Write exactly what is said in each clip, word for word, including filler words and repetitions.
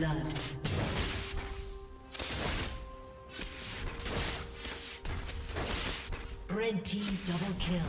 blood. Red team double kill.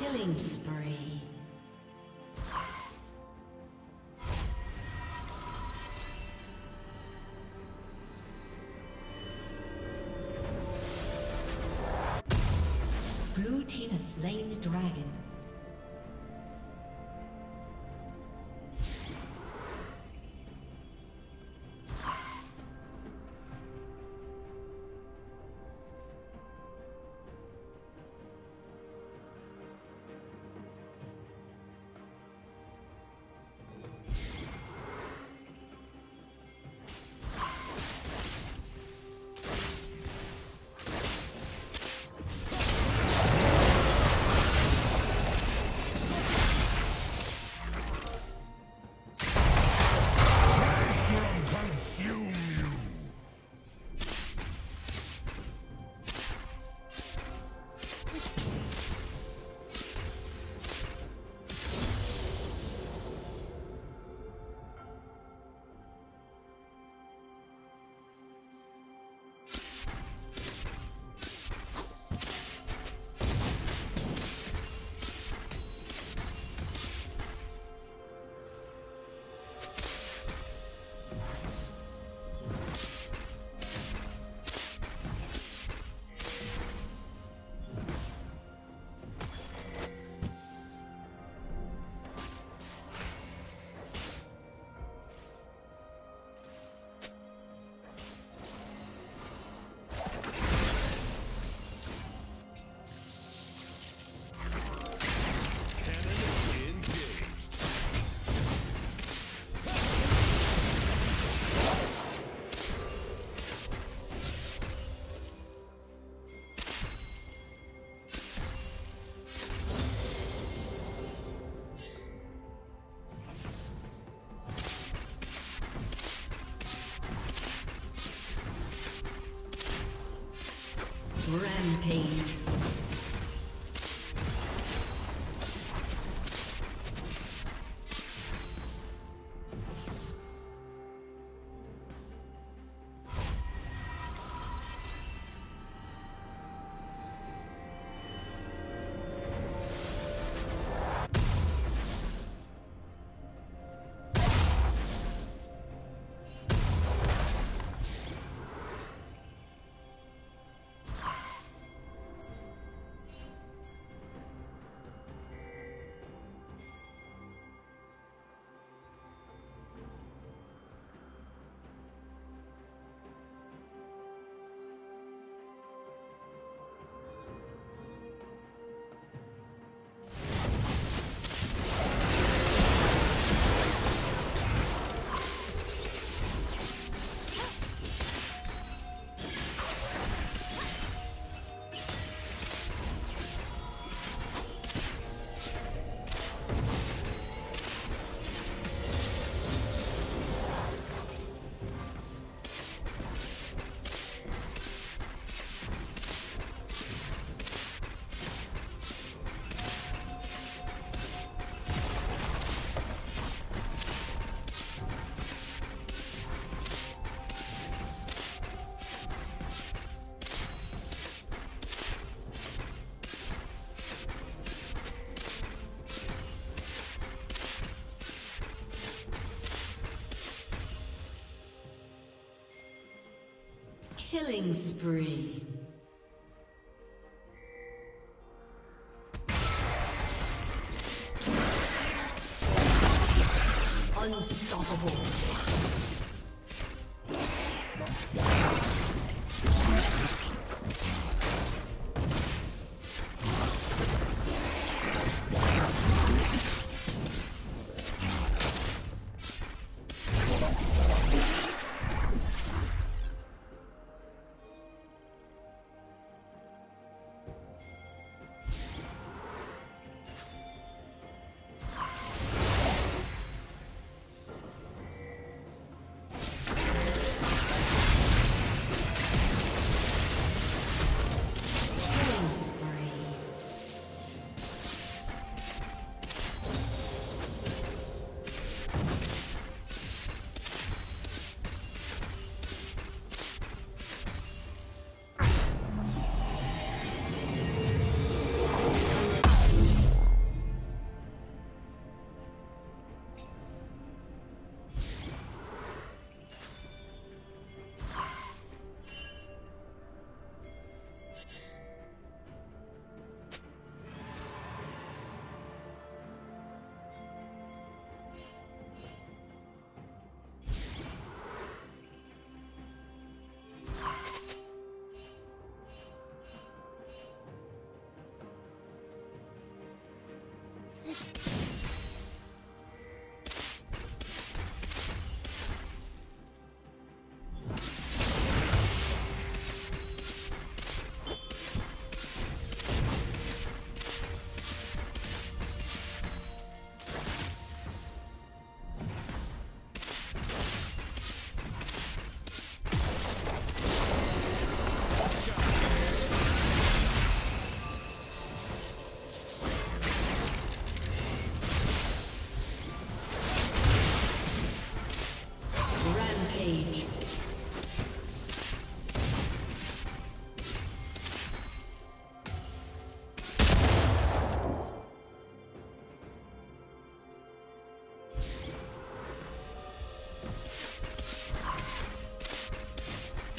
Killing spree. Blue team has slain the dragon. Rampage. Killing spree. Unstoppable.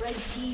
Red team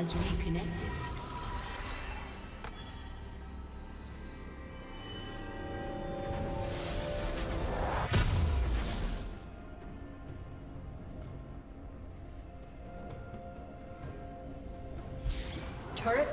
has reconnected. Turret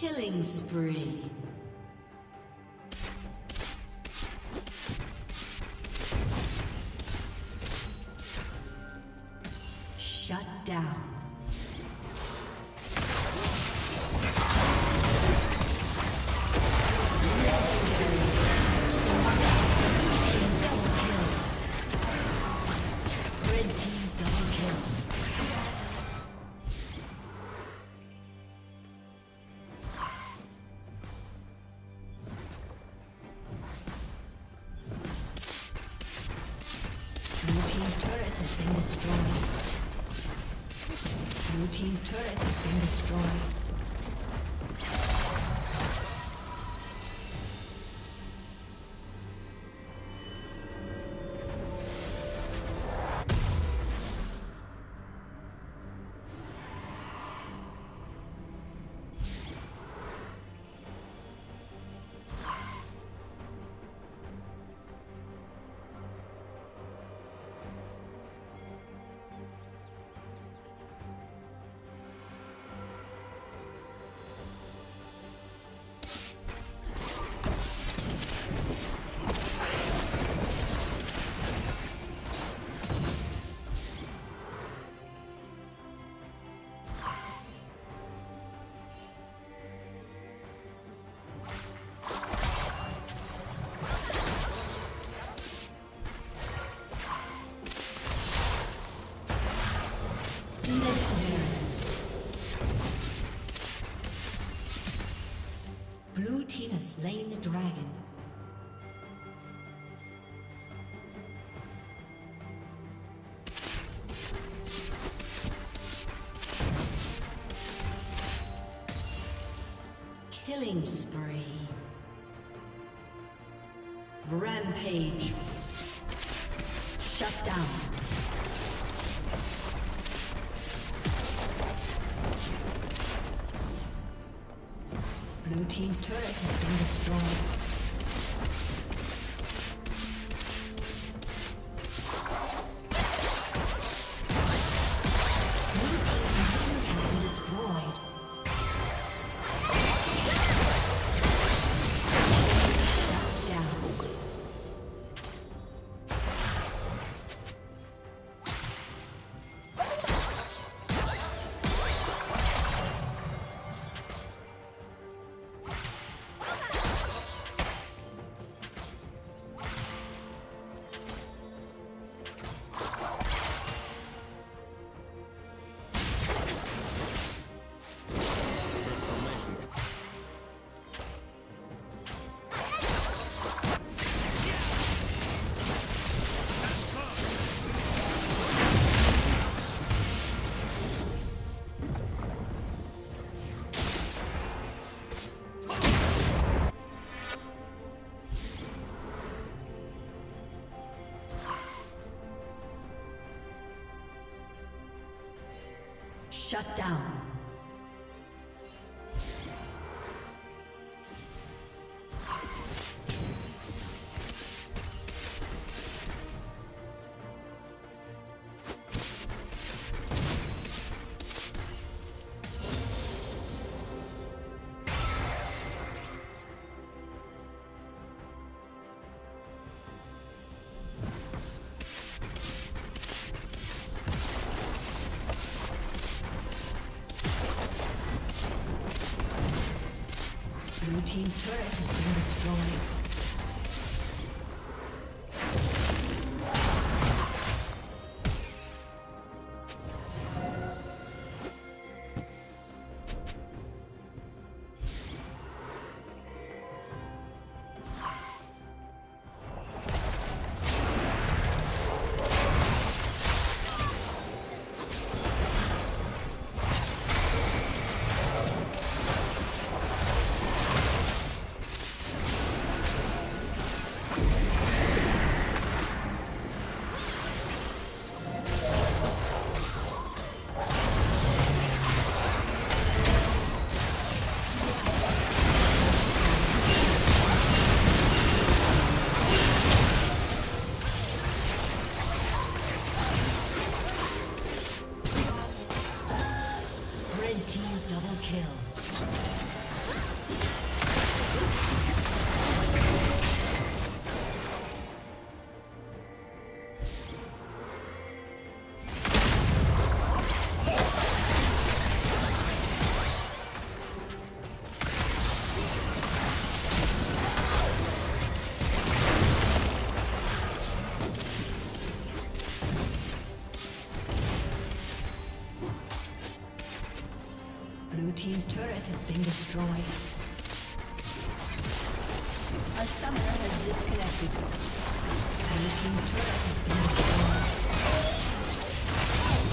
Killing spree. Shut down. Killing spree. Rampage. Shut down. Blue team's turret has been destroyed. Shut down. Blue team's turret has been destroyed. Team's turret has been destroyed. A summoner has disconnected. Team's turret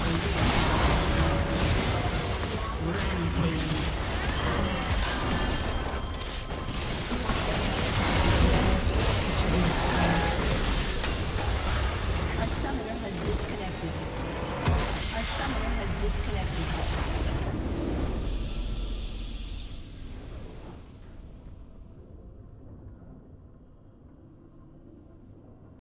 has been destroyed.